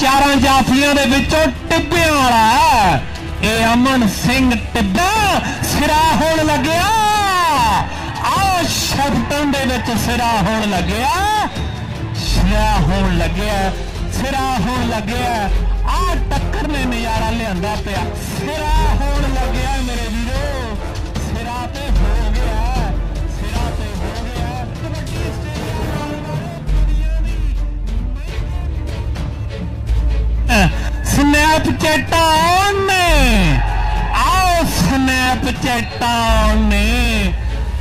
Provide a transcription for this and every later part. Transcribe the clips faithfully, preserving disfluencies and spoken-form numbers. चार जाफिया दे विचों टिब्बे वाला ए अमन सिंह टिब्बा सिरा होण लग्या। आओ शेपटन दे विच सिरा होण लग्या, सिरा होण लग्या, सिरा होण लग्या। आ टक्कर ने नजारा लियांदा पिया, सिरा होण लग्या मेरे वीरो, सिरा ते हो गया, सिरा ते हो गया। कबड्डी स्टेडियम स्नैपचैट ने आओ स्नैपचैट ने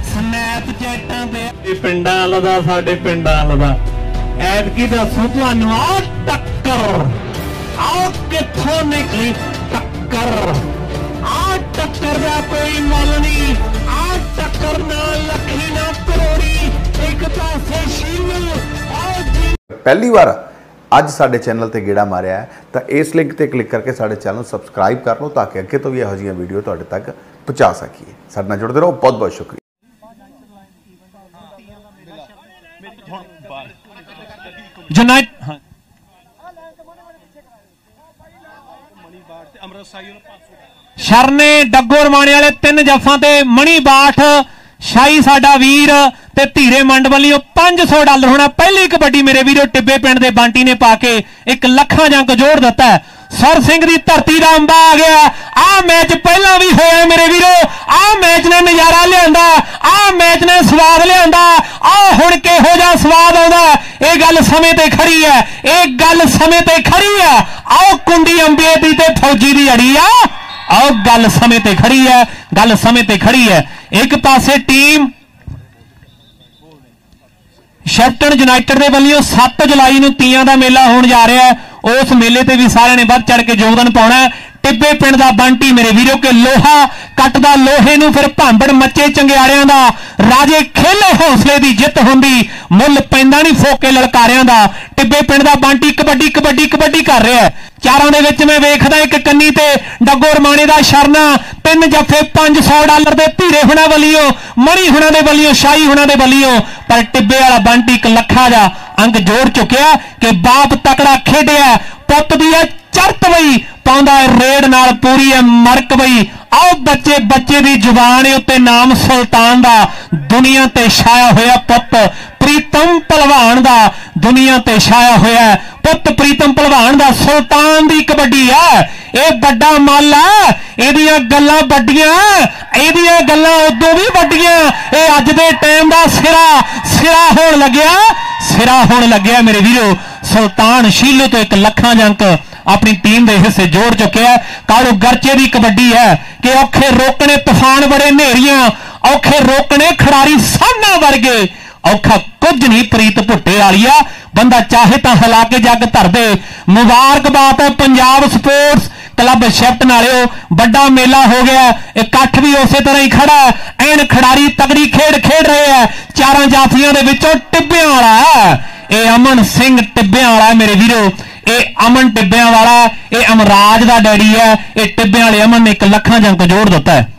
स्नैपचैट दे पिंडा लदा साडे पिंडा लदा ऐतकी दसो तुहानू आ टक्कर आओ कित्थों निकली टक्कर। आ टक्कर दा कोई मुल नहीं, आ टक्कर नाल लखी ना करोड़ी एक पासे शील। पहली बार आज साढ़े चैनल ते गेड़ा मारिया है तो इस लिंक ते क्लिक करके साढ़े चैनल सब्सक्राइब कर लो ताकि अगे तो भी यह जी वीडियो तो तक पहुँचा सकिए। साढ़े नाल जुड़ते रहो, बहुत बहुत शुक्रिया। शरने डगोर माने वाले तीन जफा ते मणि बाठ शाही साडा वीर ते धीरे मंड वाली पांच सौ डालर होना पहली कबड्डी मेरे वीरो टिब्बे पिंड दे बांटी ने पाके एक लखा जंग जोड़ दिता है। सर सिंह दी धरती दा अंबा आ गया। आ मैच पहला भी होया मेरे वीरो, आ मैच ने नजारा लियांदा, आ मैच ने स्वाद लियांदा। आ हुण किहो जिहा स्वाद आउंदा, इह गल समय ते खरी है, इह गल समय ते खरी है। आओ कुंडी अंबे दी ते फौजी दी अड़ी आ, आओ गल समय ते खरी है, गल समय ते खरी है। एक पासे टीम शेपटन यूनाइटेड के वालों सत्त जुलाई को तीयां का मेला होने जा रहा है, उस मेले पर भी सारे ने बढ़ चढ़ के योगदान पाना है। टिब्बे पिंड का बंटी मेरे वीरों के लोहा कटदा लोहे नूं फिर भांबड़ मचे चंगिआरियां दा, राजे खेले हौसले की जित हुंदी, मुल पैंदा नहीं फोके ललकारियां दा। टिब्बे पिंड का बंटी कबड्डी कबड्डी कबड्डी कर रहा है। चारों दे विच मैं वेखदा एक कन्नी ते डगोर माणे दा शरना तीन जफे पांच सौ डालर दे धीरे हुणा वलियो मणी हुणा दे वलियो शाही हुणा दे वलियो, पर टिब्बे वाला बंटी एक लखा जा अंग जोड़ चुकिया कि बाप तकड़ा खेडिया पुत दी चरत बई पाउंदा रेड नाल पूरी है मरक बई। आओ बच्चे बच्चे दी जुबान उत्ते नाम सुल्तान दा दुनिया ते छाया होया पुत प्रीतम पहलवान दा, दुनिया ते छाया होया पुत प्रीतम पहलवान दा। सुल्तान दी कबड्डी है, ये बड़ा मल है, इहदियां गल्लां बड़ियां, इहदियां गल्लां उदों भी बड़ियां, ये अज दे टाइम दा सिरा सिरा होण लग्या, सिरा होण लग्या मेरे वीरो। सुल्तान शीलो तो एक लखा जंक अपनी टीम के हिस्से जोड़ चुके हैं। कालू गर्चे की कबड्डी है कि औखे रोकने तूफान बड़े नेरिया, औखे रोकने खिडारी सामना वर्गे, औखा कुछ नहीं प्रीत भुट्टे वालिया, बंदा चाहे तो हिला के जग धर दे। मुबारकबाद है पंजाब स्पोर्ट्स क्लब शेपटन वाले, बड़ा मेला हो गया, इकट्ठ भी उस तरह ही खड़ा है। एन खिडारी तगड़ी खेड खेड रहे हैं। चार जाफिया के विचों टिब्बे वाला है, यह अमन सिंह टिब्बे वाला है मेरे वीरो, ये अमन टिब्बे वाला, ये अमराज का डैडी है। ये टिब्बे वाले अमन ने एक लखा जंग जोड़ दिता है।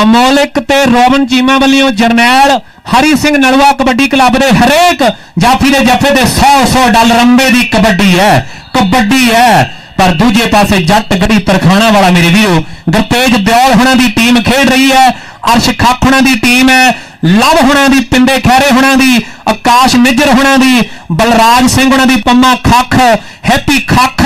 अमोलिक ते रोबन चीमा वालों जरनैल हरी सिंह नलवा कबड्डी क्लब के हरेक जाफी के जफे के सौ सौ डाल रंबे की कबड्डी है, कबड्डी है। पर दूजे पासे जट गढ़ी तरखाना वाला मेरे वीरो गुरतेज ब्यौल होना की टीम खेड रही है, अर्श खाक होना की टीम है, लव होना की पिंडे खैरे होना की, आकाश निजर होना की, बलराज सिंह होना की, पम्मा खाक, हैप्पी खाक,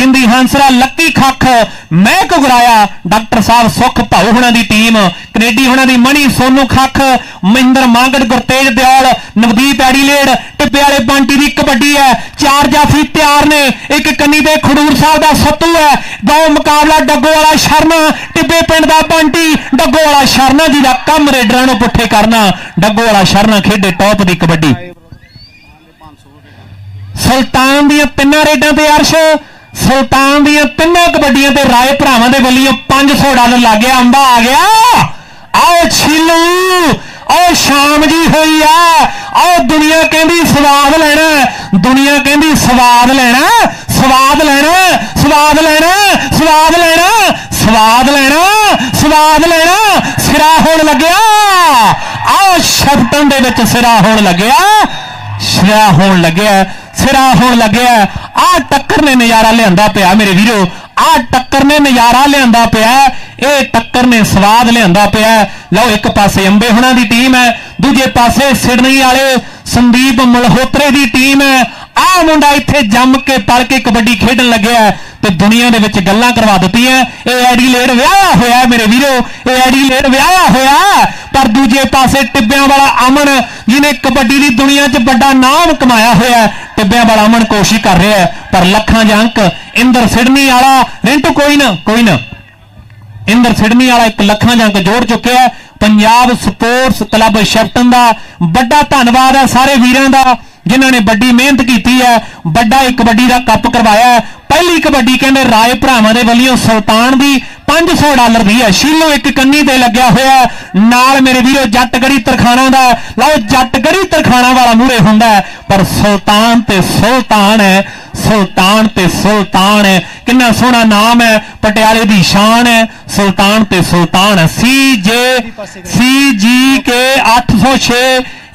गिंदी हांसरा लक्की खाक, महक गुराया, डॉक्टर साहब सुख भाऊ होना की टीम, कनेडी होना की मणि सोनू खाक, महिंदर मांगड़, गुरतेज दयाल, नवदीप एडीलेड। टिब्बे वाले बंटी की कबड्डी है। चार जाफी तैयार ने, एक कन्नी दे खडूर साहब का सत्तू है, दो मुकाबला डगो वाला शरना टिब्बे पिंड का बंटी। डगो वाला शरना जी का कम रेडरां नूं पुठे करना, डगो वाला शरना खेडे टॉप की कबड्डी। सुल्तान दी तिन्नां रेडां ते अर्श, सुल्तान दी तिन्नां कबड्डियां ते राय भरावां दे वल्लों पांच सौ डालर लग गया, अंबा आ गया। आओ छिलू, आओ शाम जी हुई है, आओ दुनिया कहती स्वाद लेना, दुनिया कहती स्वाद लेना, स्वाद लेना, स्वाद लेना, स्वाद लेना, स्वाद लेना, स्वाद लेना सिरा होन लग्या। आओ शेपटन दे विच सिरा होन लग्या, सिरा होन लग्या, सिरा होन लग्या। आ टक्कर ने नज़ारा लियांदा पिया मेरे वीरो, आ टक्कर ने नज़ारा लियांदा पिया, ये टक्कर ने स्वाद लियांदा पिया। लो एक पासे अंबे हुणां दी टीम है, दूजे पासे सिडनी वाले संदीप मल्होत्रे दी टीम है। आ मुंडा इत्थे जम के पल के कबड्डी खेडन लग्या ते दुनिया दे विच गल्लां करवा दित्तियां। इह एडीलेड विआहा होया मेरे वीरो, इह एडीलेड विआहा होया। पर दूजे पासे टिब्बियां वाला अमन जिहने कबड्डी दी दुनिया च वड्डा नाम कमाया होया, टिब्बियां वाला अमन कोशिश कर रहा है पर लखां जंक इंदर सिडनी वाला रिंटू कोई ना कोई ना इंदर सिडनी वाला एक लखां जंक जोड़ चुकिया है। पंजाब स्पोर्ट्स क्लब शेपटन दा वड्डा धन्नवाद है सारे वीरां दा जिन्होंने बड़ी मेहनत की है, बड़ा एक कबड्डी का कप करवाया। पहली कबड्डी कहते राय भरावां दे वल्लों सुल्तान दी पांच सौ डालर दी है, शीलो एक कन्नी ते लग्या होया नाल मेरे वीरों जटगढ़ी तरखाना दा। लो जटगढ़ी तरखाना वाला मूहरे हुंदा है पर सुल्तान ते सुल्तान है, सुल्तान ते सुल्तान है। कितना सोहना नाम है, पटियाले दी शान है, सुल्तान ते सुल्तान है। सी जे सी जी के अठ सौ छे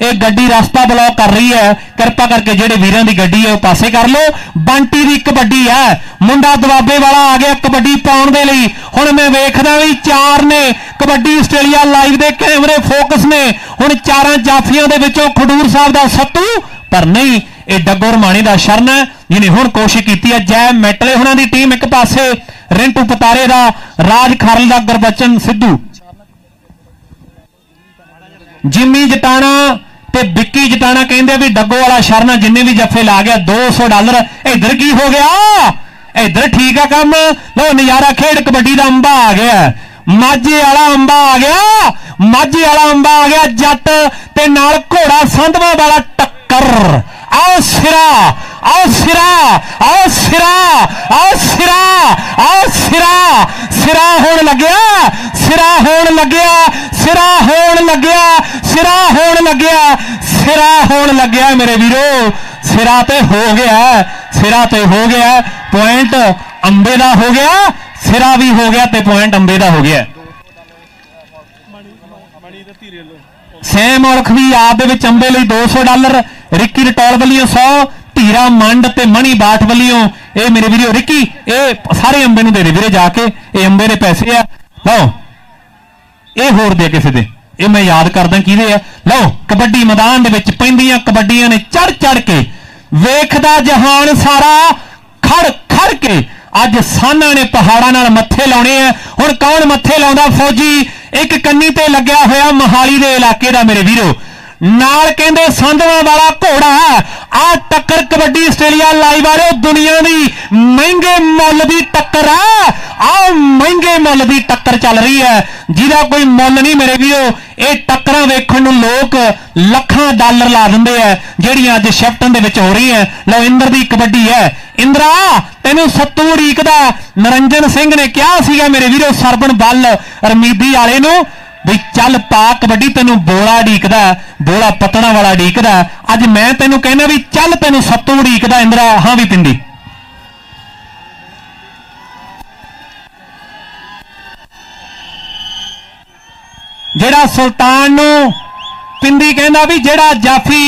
एक गड्डी रास्ता ब्लॉक कर रही है, कृपा करके जेडे वीरां दी गड्डी है पासे कर लो। बंटी दी कबड्डी है, मुंडा दबाबे वाला आ गया कबड्डी पाउण दे लई। हुण मैं वेखदा वी चार ने कबड्डी आस्ट्रेलिया लाइव दे कैमरे फोकस ने, हुण चारां जाफियां दे विचों खडूर साहब दा सत्तू पर नहीं, ये डगोर माणी दा शरण है जिन्हें हुण कोशिश कीती है। जय मैटले हुणां दी टीम एक पासे, रिंटू पतारे दा, राज खारल दा, गुरबचन सिद्धू, जिमी जटाणा, बिक्की जटाणा कहते भी डगो वाला शरण जिन्हें भी जफे ला गया दो सौ डालर। इधर की हो गया, इधर ठीक है कम। लो नजारा खेड कबड्डी का अंबा आ गया, माझे वाला अंबा आ गया, माझे वाला अंबा आ गया जट ते नाल घोड़ा संधवा वाला टक्कर। आओ सिरा, आओ सिरा, आओ सिरा, आओ सिरा, आओ सिरा, सिरा होण लग्या, सिरा होण लग्या, सिरा होण लग्या, सिरा होण लग्या, सिरा होण लग्या मेरे वीरो। सिरा ते हो गया, सिरा ते हो गया, पॉइंट अंबे दा हो गया, सिरा भी हो गया ते पॉइंट अंबे दा हो गया। सैम औलख भी आप दे विच अंबे लई दो सौ डालर, रिक्की रटौल वालियों सौ, धीरा मंड ते मणी बाठ वालियों। ये मेरे वीरो रिक्की ये सारे अंबे नूं दे दे वीरे जाके, ये अंबे दे पैसे आ। लो ये होर दे किसे दे, ये मैं याद करदा किहदे आ। लो कबड्डी मैदान दे विच पैंदियां कबड्डियां ने चढ़ चढ़ के, वेखदा जहान सारा खड़ खड़ के। अज साना ने पहाड़ां नाल मत्थे लाउणे आ। हुण कौन मत्थे लाउंदा? फौजी एक कन्नी ते लग्या होया मोहाली दे इलाके दा मेरे वीरो, नाल कहंदे संधवा वाला घोड़ा। आ टक्कर कबड्डी आस्ट्रेलिया लाइव वाले दुनिया की महंगे मुल की टक्कर है, आओ महंगे मुल की टक्कर चल रही है जिहदा कोई मुल नहीं मेरे वीरो। ये टक्कर वेखण नूं लोग लखां डालर ला दिंदे आ जिहड़ियां अज शेपटन दे विच हो रही है। लो इंदर की कबड्डी है, इंदरा तेनू सत्तू उड़ीकदा। निरंजन सिंह ने कहा सीगा मेरे वीरो सरबन बल रमीदी वाले नूं भी चल पा कबड्डी, तेनू बोला उड़ीकदा, बोला पतणा वाला उड़ीकदा। अज मैं तेनू कहना भी चल तेनू सत्तू उड़ीकदा इंदरा। हां भी पिंडी जेड़ा सुल्तान नू पिंडी कहना भी जेड़ा जाफी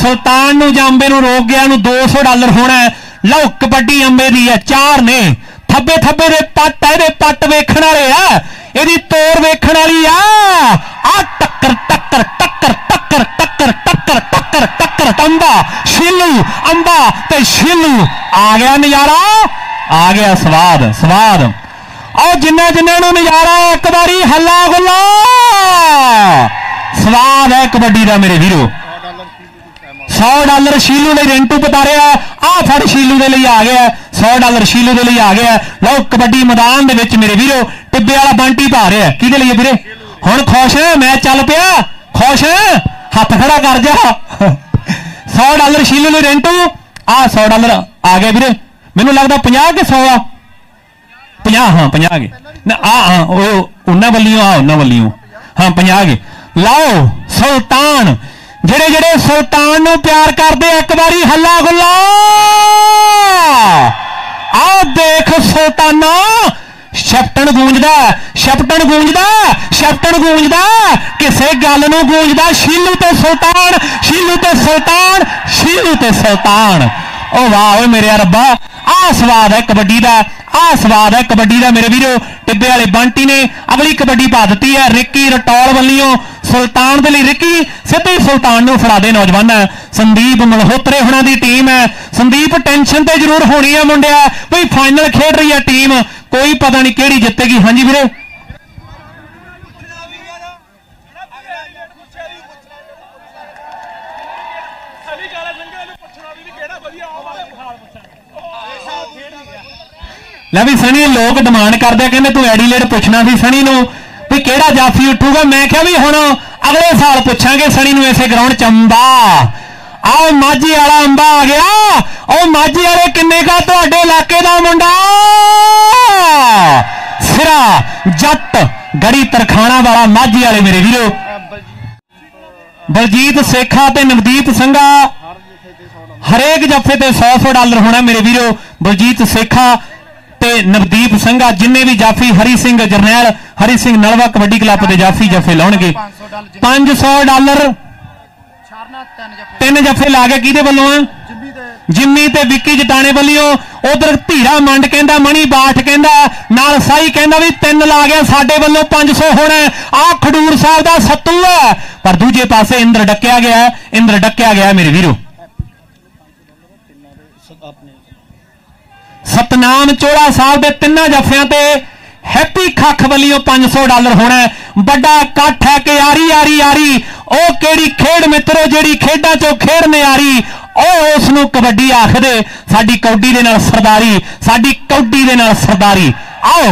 सुल्तान नू जां अंबे नू रोक गया नू दो सौ डालर होना है। लो कबड्डी अंबे दी है, चार ने थब्बे थब्बे दे पट है, पट वेखण वाले आ, यदि तोर वेखण वाली आ। आ टक्कर टक्कर टक्कर टक्कर टक्कर टक्कर टक्कर टक्कर अंबा शिलू, अंबा ते शिलू। आ गया नजारा, आ गया स्वाद स्वाद। और जिन्ना जिन्ना नू नजारा एक बारी हल्ला गुल्ला, स्वाद है कबड्डी का मेरे वीरो। सौ डालर शीलू ने रिंटू पतारे आ, फड़ शीलू दे लई आ गया, सौ डालर शीलू दे लई आ गया। लो कबड्डी मैदान दे विच मेरे वीरो टिब्बे वाला बंटी पा रहा है, किहदे लई वीरे? हुण खुश है, मैं चल पिया खुश है, हथ खड़ा कर जा। सौ डालर शीलू ने रिंटू, आ सौ डालर आ गया वीरे। मैनूं लगदा पचास के सौ आ, पचास, हाँ पचास के ना, आ हाँ उन्हां वल्लियों, आ उन्हां वल्लियों, हाँ पचास के। लाओ सुल्तान जेड़े जेड़े सुल्तान नू प्यार करदे एक बारी हल्ला गुल्ला। आओ देख सुल्ताना शेपटन गूंजदा शेपटन गूंजदा शेपटन गूंजदा किसे गल नूं गूंजदा शिलू ते सुल्तान शिलू ते सुल्तान शिलू ते सुल्तान। ओ वाह मेरे रब्बा आ स्वाद है कबड्डी का आ स्वाद है कबड्डी का मेरे वीरो। टिब्बे वाले बंटी ने अगली कबड्डी पा दी है रिक्की रटौल वालियों सुल्तान के लिए रिक्की सीधे सुल्तान नूं फड़ा दे नौजवान संदीप मल्होत्रे हुणां दी टीम है। संदीप टेंशन तो जरूर होनी है मुंडिया कोई फाइनल खेड रही है टीम कोई पता नहीं केड़ी जितेगी। हाँ जी वीरे ला भी सनी लोग डिमांड करते कहते तू एडीलेड पूछना सी सनी नूं भी केड़ा जाफी उठूगा मैं क्या भी हुण अगले साल पूछांगे सनी नूं इसे ग्राउंड च अंबा आओ माझी वाला अंबा आ गया। ओ माझी वाले किन्ने का तुहाडे इलाके दा मुंडा सिरा जट गड़ी तरखाणा वाला माझी वाले मेरे वीरो बलजीत सेखा ते नवदीप संघा हरेक जफे ते सौ सौ डालर होना मेरे वीरो। बलजीत सेखा ते नवदीप संघा जिन्हें भी जाफी हरी सिंह जरनैल हरी सिंह नलवा कबड्डी क्लब के जाफी जफे लाउणगे पांच सौ डालर तीन जफे ला गए किहदे वल्लों जिम्मी ते विक्की जटाने वालियों उधर धीरा मंड कहता मणि बाठ कहता नाल साई कहता भी तीन ला गया साडे वल्लों पांच सौ होना आ खडूर साहब का सत्तू है पर दूजे पासे इंद्र डकिया गया इंद्र डकिया गया मेरे वीरो। सतनाम चोड़ा साहब के तिना जफिया ते हैप्पी खख वालियों पांच सौ डालर होना बड़ा कठ है कि आरी आरी आरी ओ केड़ी खेड मित्रो जेड़ी खेडा चो खेड ने आरी और उसनू कबड्डी आखदे साडी कौडी दे नाल सरदारी साडी कौडी दे नाल सरदारी। आओ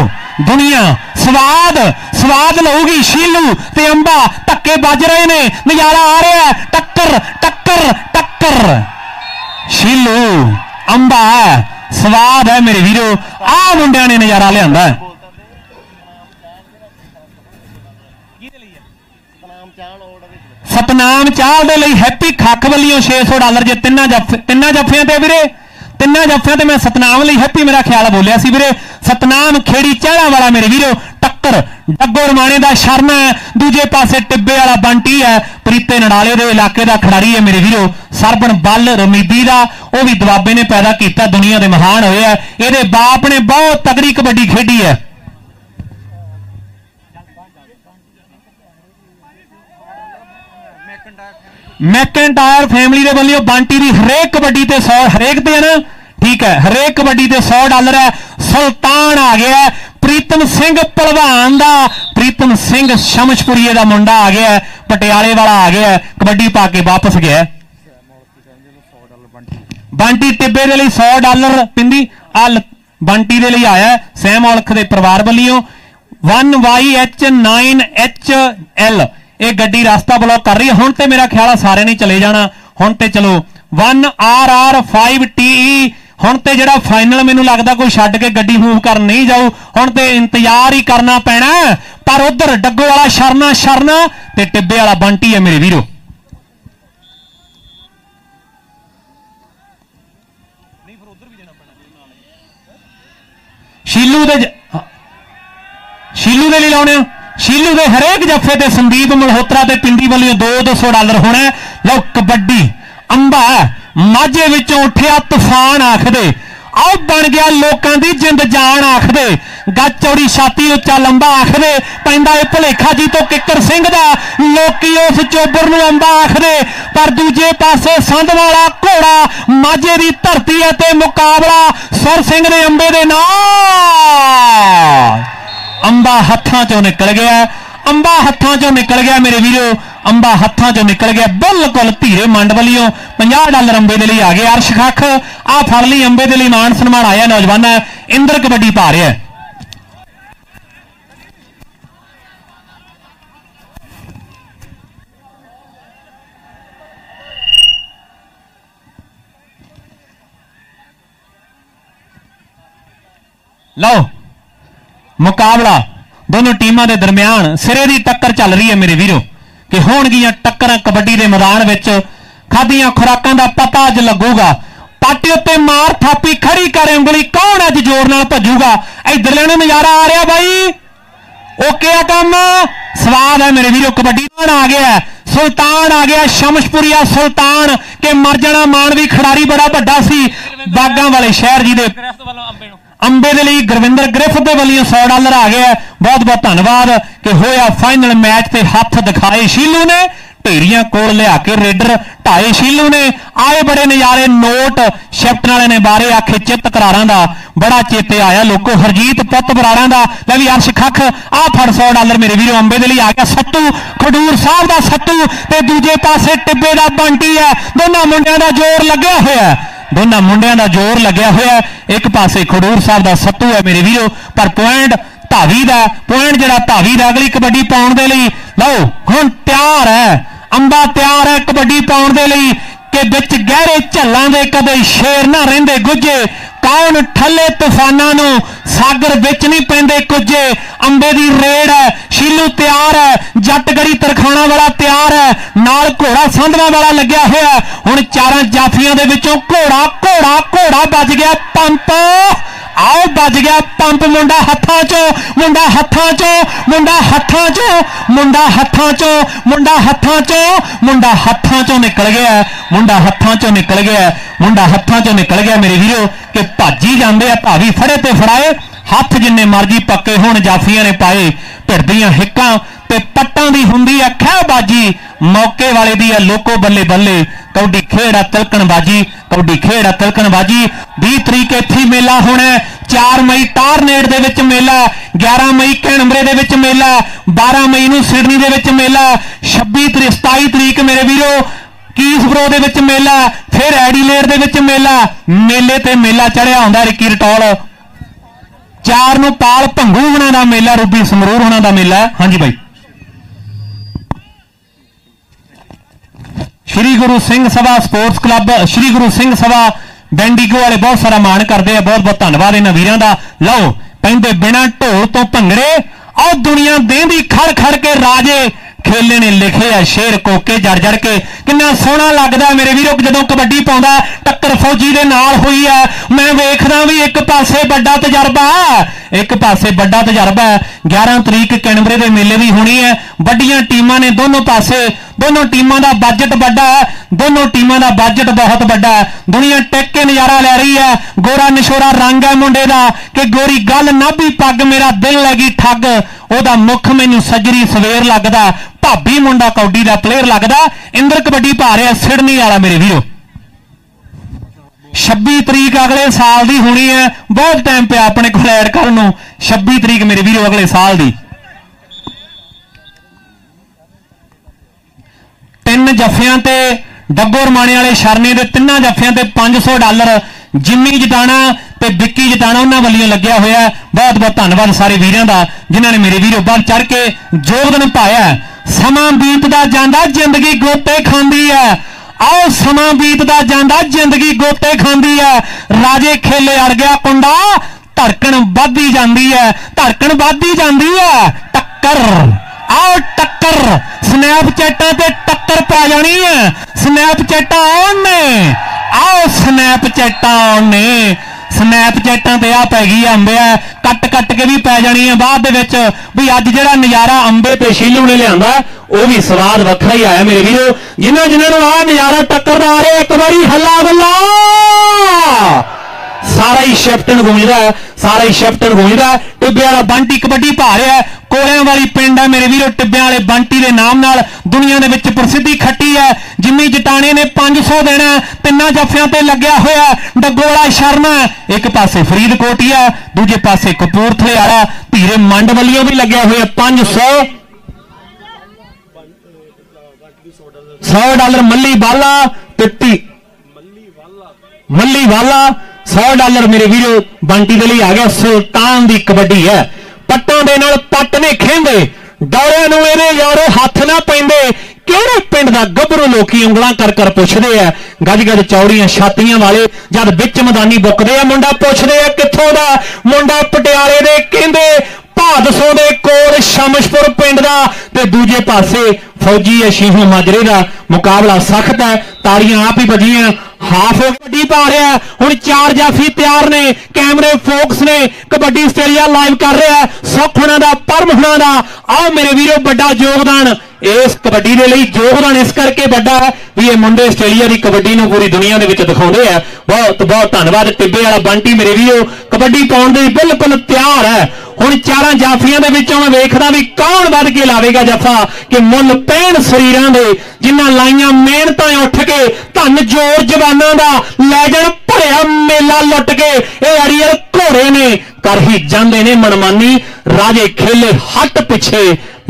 दुनिया स्वाद स्वाद लहूगी शीलू ते अंबा धक्के बज रहे ने नजारा आ रहा है टक्कर टक्कर टक्कर शीलू अंबा स्वाद है मेरे वीरो आ मुंडिया ने नजारा लियांदा है। सतनाम चाह दे लई हैप्पी खख वालियों छे सौ डालर जे तिना जफ तिना जफिया ते वीरे तिना जफिया ते मैं सतनाम लई हैप्पी मेरा ख्याल बोलिया सी वीरे। सतनाम खेड़ी चाड़ा वाला मेरे वीरो टक्कर डग्गो रमाणे दा शर्मा है दूजे पासे टिब्बे वाला बंटी है प्रीते नडाले दे इलाके दा खिडारी है मेरे वीरो। सरबन बल रमीदी दा वह भी दुआबे ने पैदा किया दुनिया के महान होए है इहदे बाप ने बहुत तगड़ी कबड्डी खेडी है। मैकइंटायर फैमिली के वालों बांटी की हरेक कबड्डी से सौ हरेक ते है ना ठीक है हरेक कबड्डी से सौ डालर है। सुल्तान आ गया प्रीतम सिंह भलवान का प्रीतम सिंह शमशपुरीए का मुंडा आ गया पटियाले वाला आ गया कबड्डी पा के वापस गया। बांटी टिब्बे के लिए सौ डालर पिंदी अल बांटी के लिए आया सैम औलख के परिवार वालों one Y H nine H L ये गड्डी रास्ता ब्लॉक कर रही है हुण ते मेरा ख्याल सारे नहीं चले जाना हुण ते चलो one R R five T E हुण ते जिहड़ा फाइनल मैनूं लगता कोई छड्ड के गड्डी मूव कर नहीं जाऊ हुण ते इंतजार ही करना पैना पर उधर डग्गो वाला शरना शरना ते टिब्बे वाला बंटी है मेरे वीरो। शीलू दे शीलू दे लई लाउणे शीलू के हरेक जफे से संदीप मल्होत्रा के पिंडी वालों दो दो सौ डालर होना लो कबड्डी अंबा माझे विचों उठिया तूफान आखदे आओ बन गया लोगों की जिंद जान आखदे गज चौड़ी छाती उच्चा लंबा आखदे पैंदा ए भलेखा जी तो किकर सिंह दा लोकी उस चोबर नूं अंबा आखदे पर दूजे पासे संध वाला घोड़ा माझे की धरती है ते मुकाबला सुरसिंह ने अंबे दे नाल अंबा हत्थां चों निकल गया अंबा हत्थां चों निकल गया मेरे वीरो अंबा हत्थां चों निकल गया बिल्कुल धीरे मंड वालियों पचास डालर अंबे दे लई आ गए। अर्श खख आ फड़ लई अंबे दे लई मान सन्मान आया नौजवान इंद्र कबड्डी पा रहा है। लो मुकाबला दोनों टीमों के दरम्यान सिरे की टक्कर चल रही है मेरे वीरों कि होणगियां टक्कर कबड्डी के मैदान में खादियां खुराकां का पता अज लगूगा पाटी उत्ते मार थापी खड़ी करे उंगली, कौन अज जोर नाल भजूगा? इधरले नूं नजारा आ रहा बाई, ओ क्या काम स्वाद है मेरे वीरो। कबड्डी आ गया, सुल्तान आ गया, शमशपुरिया सुल्तान के मर जाना मानवी खिडारी बड़ा वड्डा सी बागां वाले शहर जी दे अंबे दे लई गुरविंदर ग्रिफ दे वालियों सौ डालर आ गया। बहुत बहुत धन्यवाद कि होया फाइनल मैच ते हथ दिखाए शीलू ने, ढेरिया कोल लिया के रेडर ढाए शीलू ने, आए बड़े नजारे। नोट शेपटन वाले ने बारे आखे चित करारां दा बड़ा चेते आया लोगों, हरजीत पुत बराड़ा दा लै वी अर्श खख आ फड़ सौ डालर मेरे वीरों अंबे दे लई आ गया। सत्तू खडूर साहब दा सत्तू ते दूजे पासे टिब्बे दा बंटी है, दोनों मुंडियां दा जोर लग्या होया, दोनों मुंडियां दा जोर लग्या होया। एक पासे खडूर साहब दा सत्तू है मेरे वीरों, पर पॉइंट धावी दा, पॉइंट जिहड़ा धावी दा अगली कबड्डी पाउण दे लई लो हुण तैयार है। अंबा तैयार है कबड्डी पाउण दे लई कि विच गहरे झल्लां दे कदे शेर ना रहिंदे गुज्जे, कौन ठल्ले तूफानां नूं सागर विच नहीं पैंदे कुझे। अंबे दी रेड है, शीलू तैयार है, जटगड़ी तरखाणा वाला तैयार है, नाल घोड़ा संधवा वाला लग्या होया। हुण चारां जाफियां दे विचों घोड़ा घोड़ा घोड़ा बज गया पंप, आओ बज गया पंप, मुंडा हत्थां चो मुंडा हत्थां चो मुंडा हत्थां चो मुंडा हत्थां चो मुंडा हत्थां चो मुंडा हत्थां चो निकल गया, मुंडा हत्थां चो निकल गया, मुंडा हत्थां चो निकल गया मेरे वीरो। कि भाजी जांदे आ भावी फड़े ते फड़ाए, हथ जिन्ने मर्जी पक्के होण जाफियां ने पाए, भिड़दियां हिक्कां ते पट्टां दी हुंदी है खह बाजी, मौके वाले दी है लोको बल्ले बल्ले। कबड्डी खेड आ तिलकण बाजी, कबड्डी खेड आ तिलकण बाजी। बीस तरीक इत्थे मेला होना, चार मई टारनेट दे विच मेला, ग्यारह मई कैनबरे दे विच मेला, बारह मई नूं सिडनी दे विच मेला, छब्बीस तरीक सताई तरीक मेरे वीरो कीसब्रो दे विच मेला, फिर एडीलेड दे विच मेला। मेले ते मेला चढ़िया हुंदा रिकी रटौल, चार नूं पाल भंगू होना दा मेला, रूबी समरूर होना दा मेला। हां जी भाई, श्री गुरु सिंह सभा स्पोर्ट्स क्लब, श्री गुरु सिंह सभा बैंडीगो वाले बहुत सारा मान करते हैं, बहुत बहुत धन्यवाद इन्हां वीरां दा। लो कहते बिना ढोल तो भंगड़े और दुनिया देंदी खड़ खड़ के राजे खेले ने लिखे है शेर कोके जड़ जड़ के। कितना सोहना लगता है मेरे वीरों जदों कबड्डी पाउंदा, टक्कर फौजी दे नाल होई है। मैं वेखदा भी एक पासे बड़ा तजर्बा है, एक पासे बड़ा तजर्बा है। ग्यारह तरीक कैनवरे दे मेले भी होनी है, बड़ियां टीमां ने दोनों पासे, दोनों टीमां दा बजट बड़ा है, दोनों टीमां दा बजट बहुत बड़ा है। दुनिया टेक के नजारा लै रही है। गोरा नशोरा रंग है मुंडे दा कि गोरी गल नाभी पग, मेरा दिल लगी ठग, ओहदा मुख मैनूं सजरी सवेर लगदा, भाभी मुंडा कौडी का प्लेयर लगता। इंद्र कबड्डी पा रहा सिडनी वाला मेरे वीरो। छब्बी तरीक अगले साल की होनी है, बहुत टाइम पे अपने को ऐड करन नूं। छब्बी तरीक मेरे वीरो अगले साल की। तीन जफियां ते डब्बो रमाने वाले शरने के तिना जफियां ते पांच सौ डालर जिम्मी जटाणा ते बिक्की जटाणा उन्होंने वालियों लग्या होया। बहुत बहुत धन्यवाद सारे वीरों का जिन्होंने मेरे वीरों बढ़ चढ़ के योगदान पाया। समां बीतदा जांदा जिंदगी गोते खांदी है, आओ समां बीतदा जांदा जिंदगी गोते खांदी है, राजे खेले अड़ गया कुंडा, धड़कन बढ़दी जांदी है, धड़कन बढ़दी जांदी है। टक्कर आओ टक्कर, स्नैपचैटां ते टक्कर पा जानी है, स्नैपचैटां आउण ने, आओ स्नैपचैटां आउण ने, स्नैपचैटां ते आ पै गई अंबिया, कट कट के भी पै जानी है बाद दे विच। भी अज जिहड़ा नज़ारा अंबे ते शीलू ने लिआंदा वो भी स्वाद वखरा ही आया मेरे वीरो। जिन्हों जिन्होंने आ नज़ारा टक्कर आ रहा, एक बारी हल्ला बल्ला, सारा ही शेपटन गूंजदा है, सारा ही शेपटन गूंजदा है। टिब्बे वाला बंटी कबड्डी पा रहा है, कोलियां वाली पिंड है मेरे वीरो। टिब्बे वाले बंटी के नाम नाल दुनिया दे विच प्रसिद्धि खट्टी है। जिम्मी जटाणे ने पांच सौ देना, तिन्ना जफियां ते लग्या होया। डगोला शर्मा एक पासे फरीदकोट ही है, दूजे पासे कपूरथले वाला, धीरे मंड वालियों भी लग्या होया। पांच सौ सौ डालर मल्ली वाला, तित्ती मल्ली वाला सौ डालर मेरे वीरो बंटी दे लई आ गया। सुल्तान की कबड्डी है, पट्टों दे नाल पट्ट ने खेंदे, डौरियां नूं इहदे यारो हथ ना पैंदे, केड़े पिंड दा गभरू लोकी उंगलां कर कर पुछदे आ, गज गज चौड़ियां छातियां वाले। जद बिच मैदानी बुकदे आ, मुंडा पुछदे आ कित्थों दा, मुंडा पटियाले दे, कहंदे भादसों दे कोल शमशपुर पिंड दा, ते दूजे पासे फौजी है शीहों माजरे दा। मुकाबला सख्त है, ताड़ियां आप ही भजियां, हाफ कबड्डी पा रहा है। हुण चार जाफी तैयार ने, कैमरे फोक्स ने कबड्डी आस्ट्रेलिया लाइव कर रहा है। सुख होना दा, परम होना दा, आओ मेरे वीरो बड़ा योगदान इस कबड्डी दे लई, योगदान इस करके बड़ा है भी ये मुंडे आस्ट्रेलिया की कबड्डी नूं पूरी दुनिया दे विच दिखाउंदे आ। बहुत बहुत धन्नवाद टिब्बे वाला बंटी, मेरे वीरो कबड्डी पाउण दे बिल्कुल तैयार है। हुण चारां जाफियां दे विचों मैं वेखदा भी कौन वध के लावेगा जफा कि मुल पैण शरीरां दे, जिन्हां लाइयां मेहनतां उठ के धन जोर जवानां दा लै जाण भरिया मेला लुट के ये अड़ियल घोड़े ने कर ही जांदे ने मनमानी। राजे खेले हट पिछे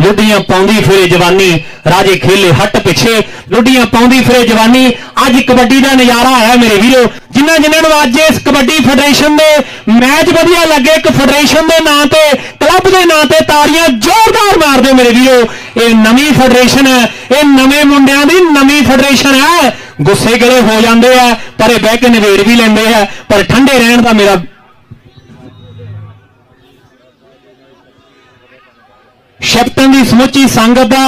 लुडियां पाउंदी फिरे जवानी, राजे खेले हट पिछे लुडियां पाउंदी फिरे जवानी। अज कबड्डी का नज़ारा आया मेरे वीरो, जिन्होंने जिन्होंने अज इस कबड्डी फेडरेशन के मैच वधिया लगे, एक फेडरेशन के नाम से क्लब के नाम से तारियां जोरदार मार दे मेरे वीरो। ये नवी फेडरेशन है, ये नवे मुंडिया की नवी फेडरेशन है। गुस्से गले हो जाते हैं पर बह के नवेड़ भी लेंदे हैं, पर ठंडे रहने का मेरा शपतन की समुची संगत का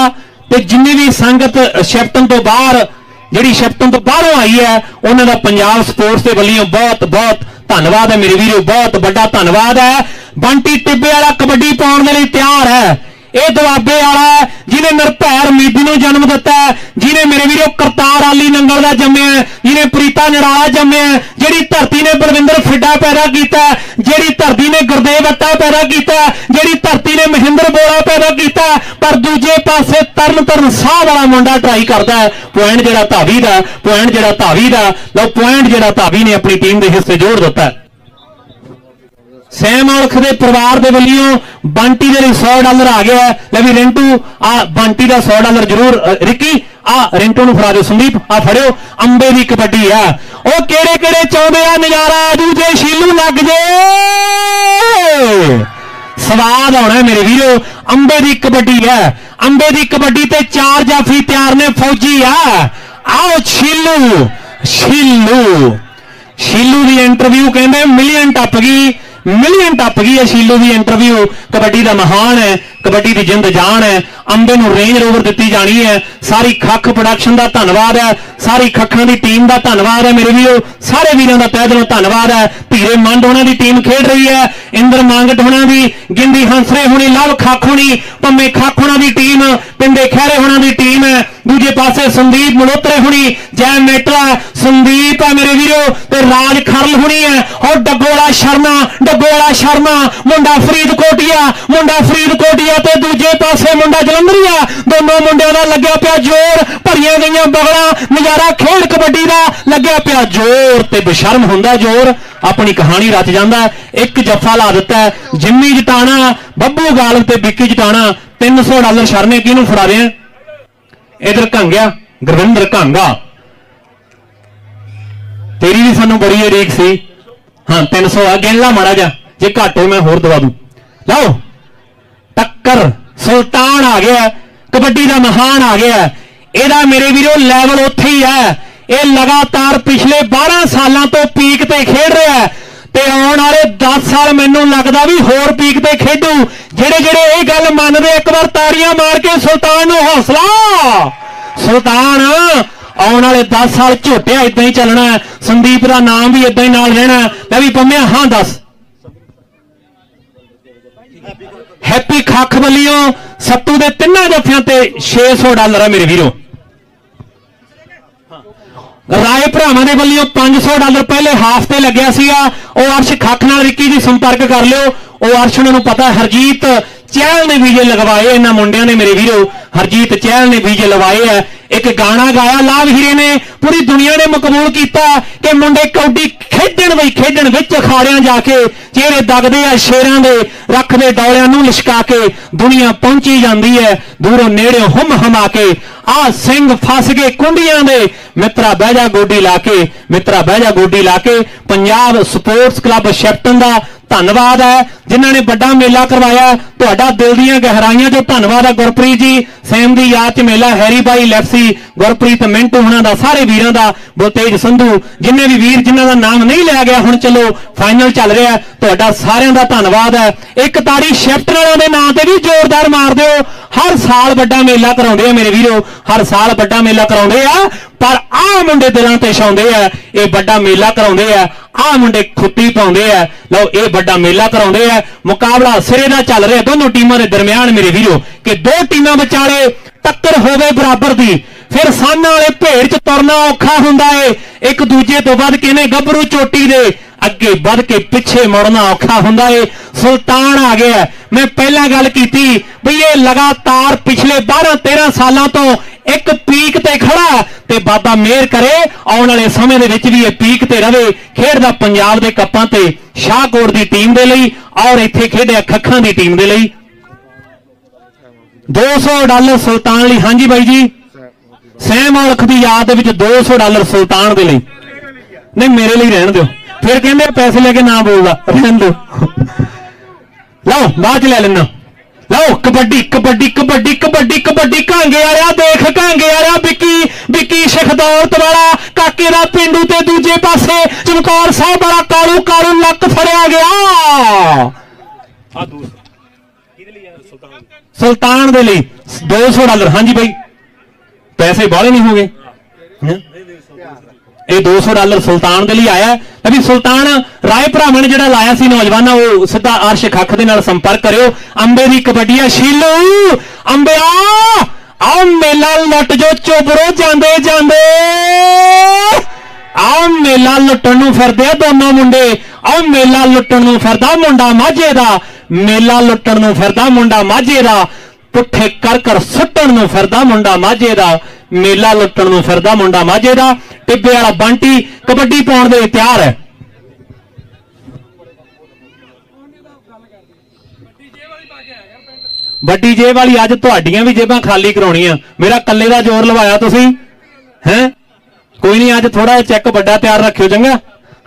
तो जिनी भी संगत शपतन तो बाहर जी शपतन तो बाहरों आई है उन्होंने पंजाब स्पोर्ट्स के वालों बहुत बहुत धन्नवाद है मेरे वीरों, बहुत बड़ा धन्नवाद है। बंटी टिब्बे वाला कबड्डी पाने के लिए तैयार है। यह दुआबे वाला है जिन्हें निरभैर मीदी को जन्म दिता है, जिन्हें मेरे वीरों करतार आली नंगल का जम्या, जिन्हें प्रीता निराला जम्या, जिहड़ी धरती ने बलविंदर फिड्डा पैदा किया, जिहड़ी धरती ने गुरदेव अत्ता पैदा किया, जिहड़ी धरती ने महेंद्र बोरा पैदा किया, पर दूजे पासे तरन तरन साह वाला मुंडा ट्राई करता है। पॉइंट जिहड़ा धावी दा, पॉइंट जिहड़ा धावी दा, लो पॉइंट जिहड़ा धावी ने अपनी टीम के हिस्से जोड़ दिता है। सैम औलख के परिवार के वालों बंटी के लिए सौ डालर आ गया है। ले भी रिंटू आ बंटी का सौ डालर जरूर रिकी आ रिंटू नूं फड़ा दो, संदीप आ फड़िओ। अंबे की कबड्डी है वो केड़े केड़े चाहुंदे आ नज़ारा दूजे शीलू लग जे स्वाद आना है मेरे वीरो। अंबे की कबड्डी है, अंबे की कबड्डी ते चार जाफी तैयार ने फौजी है। आओ शीलू शीलू शीलू की इंटरव्यू कहते मिलियन टप गई, मिलियन टप गई है शीलू की इंटरव्यू। कबड्डी का महान है, कबड्डी की जिंद जान है। अंबे नूं रेंज रोवर दिती जानी है। सारी खख प्रोडक्शन का धन्नवाद है, सारी खखां की टीम का धन्नवाद है मेरे वीरों, सारे वीरों का तहे दिलों धन्नवाद है। धीरे मंड होना की टीम खेड रही है, इंद्र मांगट होना की, गिंदी हंसरे होनी, लव खख होनी, भम्मे खख होना की टीम, पिंडे खैरे होना की टीम है। दूजे पासे संदीप मल्होत्रे होनी, जय मेटला संदीप है मेरे वीरों, तो राज खरल होनी है और डगोला शर्मा, डगोला शर्मा मुंडा फरीदकोटिया, मुंडा फरीदकोटिया तो दूजे पासे मुंडा जलंधरिया। दोनों मुंडिया का लग्या पिया जोर, भरिया गई बगड़ा, नज़ारा खेड कबड्डी का लग्या पिया जोर। तो बेशर्म होंदा जोर अपनी कहानी रच जाता, एक जफा ला दिता है। जिम्मी जटाणा, बब्बू गालम ते बिक्की जटाणा तीन सौ डालर शरने किनू फड़ा रहे हैं। इधर घंगिया गुरविंदर घंगा, तेरी भी सानू बड़ी उड़ीक सी। हाँ तीन सौ आ गिण ला माड़ा जा, जे घट हो मैं होर दवा दूं। लाओ टक्कर, सुल्तान आ गया, कबड्डी का महान आ गया। एदा मेरे वीरों लैवल उत्थे ही है, ये लगातार पिछले बारह सालों तो पीक ते खेड रहा है ते आने वाले दस साल मैनू लगता भी होर पीक ते खेडू। जेड़े जेड़े ये गल मनदे एक बार तारियां मार के सुल्तान नूं हौसला। सुल्तान आने वाले दस साल झोटिया इदां ही चलना है, संदीप का नाम भी इदां ही नाल रहना है। मैं भी पंमिया हां दस हैप्पी खख वालियों सत्तू के तिना जफिया ते छे सौ डालर है मेरे वीरों। राय भरावां दे वालों पांच सौ डालर पहले हाफ से लग्या सीगा। वह अर्श खख नाल रिक्की जी संपर्क कर लियो, वह अर्श उन्होंने पता। हरजीत चहल ने बीजे लगवाए, इन्होंने मुंडिया ने मेरे वीरों हरजीत चहल ने बीजे लगवाए है। एक गाना गाया लाभ हीरे ने, पूरी दुनिया ने मकबूल किया कि मुंडे कबड्डी खेडण बई खेडण, विच अखाड़ियां जाके चेहरे दगदे आ शेरां दे, रखदे डौलियां नूं लिशका के। दुनिया पहुंची जाती है दूरों नेड़े हुम हमा के। आ सिंह फस गए कुंडियां दे, मित्रा बह जा गोडी ला के, मित्रा बह जा गोडी ला के। पंजाब स्पोर्ट्स क्लब शेपटन का धन्नवाद है जिन्होंने बड़ा मेला करवाया। तुहाडा दिल दीआं गहराइयां चों धन्नवाद है गुरप्रीत जी। सैम की याद च मेला, हैरी भाई लैप्सी, गुरप्रीत मिंटू हुणां दा, सारे वीरां दा, बलतेज संधू, जिन्हें भी वीर जिन्हां दा नाम नहीं लिया गया हुण चलो फाइनल चल रहा है। तुहाडा सारिआं दा धन्नवाद है। एक ताड़ी शिफ्ट वालिआं दे नाम ते भी जोरदार मार दिओ। हर साल बड़ा मेला कराउंदे आ मेरे वीरो, हर साल बड़ा मेला कराउंदे आ। पर आ मुंडे दिलों ते छाउंदे आ, ये बड़ा मेला कराउंदे आ, आ मुंडे खुत्ती पाउंदे आ, लो ये बड़ा मेला कराउंदे आ। मुकाबला सिरे नाल चल रहा दोनों टीमां दे दरमियान मेरे वीरो कि दो टीमां विचाले टक्कर होवे बराबर दी, फिर सामने वाले भेड़ च तुरना औखा हुंदा है, एक दूजे तो वध के ने गभरू चोटी दे अगे बढ़ के पिछे मुड़ना औखा हुंदा है। सुल्तान आ गया। मैं पहला गल की भी ये लगातार पिछले बारह तेरह सालों तो एक पीक ते खड़ा ते बाबा मेहर करे आने वाले समय दे विच भी ये पीक ते रहे। खेडदा पंजाब दे कप्पां ते शाहकोट दी टीम दे लई और इत्थे खेडया खखां दी टीम दे लई। दो सौ डालर सुल्तान लई। हाँ जी बाई जी, सहम औलख दी याद दे विच दो सौ डालर सुल्तान दे लई। नहीं मेरे लिए रहन दिओ, फिर कहते पैसे लेके ना बोलदा, रहन दो। लो बाद ले लेना। लो कबड्डी कबड्डी कबड्डी कबड्डी कबड्डी कांगे आ रहा, देख कांगे आ रहा, बिकी बिकी शखदौलत वाला काके दा पिंडू ते दूजे पासे चमकौर साहब वाला कालू कालू लक फड़िया गया सुल्तान दे लई दो सौ डॉलर। हां जी भाई, पैसे बाले नहीं हो गए। ये दो सौ डालर सुल्तान के लिए आया है। सुल्तान राय भरावन जो लाया सी नौजवान वो सीधा अर्श खख दे नाल संपर्क करो। अंबे की कबड्डी है। शीलू अंबे आओ मेला लुट जो चोबरो जांदे जांदे, आओ मेला लुटन फिरदे दोनों मुंडे, आओ मेला लुटन फिरदा मुंडा माझे दा, मेला लुटन फिरदा मुंडा माझे दा, पुठे कर कर सुट्टन फिरदा मुंडा माझे दा, मेला लुटन फिरदा मुंडा माझे दा। टिब्बे वाला बंटी कबड्डी पाउण दे तैयार है। बड़ी जेब वाली अज तुहाडियां भी जेबां खाली कराउणियां। मेरा कल्ले दा जोर लवाया तुसीं हैं, कोई नहीं, अज थोड़ा जिहा चैक बड़ा तैयार रखियो चंगा।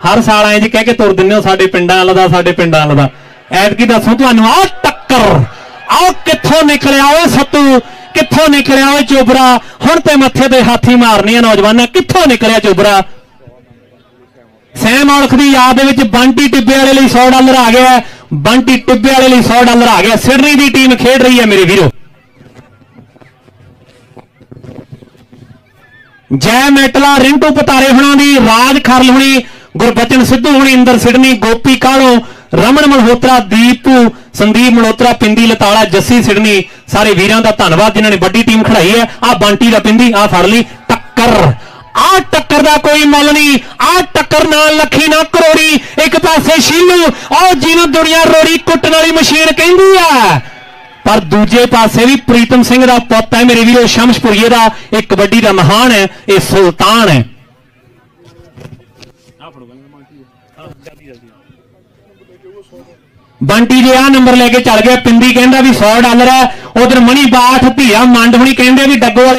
हर साल इंज कह के तुर दिंदे हो साडे पिंडां वाला दा, साडे पिंडां वाला दा। ऐतकी दसो तुहानूं आ टक्कर आओ कित्थों निकलिया ओए सत्तू, कित्थों निकलिया ओए चोबरा, हुण ते मत्थे ते हाथी मारनी नौजवाना, कित्थों निकलिया चोबरा। सैम औलख दी याद दे विच बंटी टिब्बे वाले लई सौ डॉलर आ गया। बंटी टिब्बे वाले लई सौ डॉलर आ गया। सिडनी दी टीम खेड रही है मेरे वीरो। जय मेटला रिंटू पतारे हुणा दी, राज खरल हुणी, गुरबचन सिद्धू हुणी, इंदर सिडनी, गोपी कालो, रमन मल्होत्रा, दीपू, संदीप मल्होत्रा, पिंडी लताड़ा, जस्सी सिडनी, सारे वीरां दा धन्नवाद जिन्होंने बड़ी टीम खड़ाई है। आ बांटी दा पिंडी आ फड़ ली। टक्कर आ टक्कर दा कोई मुल नहीं, आ टक्कर ना लखी ना करोड़ी। एक पासे शीलू और जिन्हों दुनिया रोड़ी कुट्टण वाली मशीन कहंदी है, पर दूजे पासे भी प्रीतम सिंह दा पुत्त है मेरे वीरो, शमशपुरिये दा एक कबड्डी दा महान है, ये सुल्तान है। बंटी जी आ नंबर लेके चल गया। पिंडी कहता भी सौ डॉलर है। उधर मणि बाठ धिया मंड हुणी कहते भी डगो वाले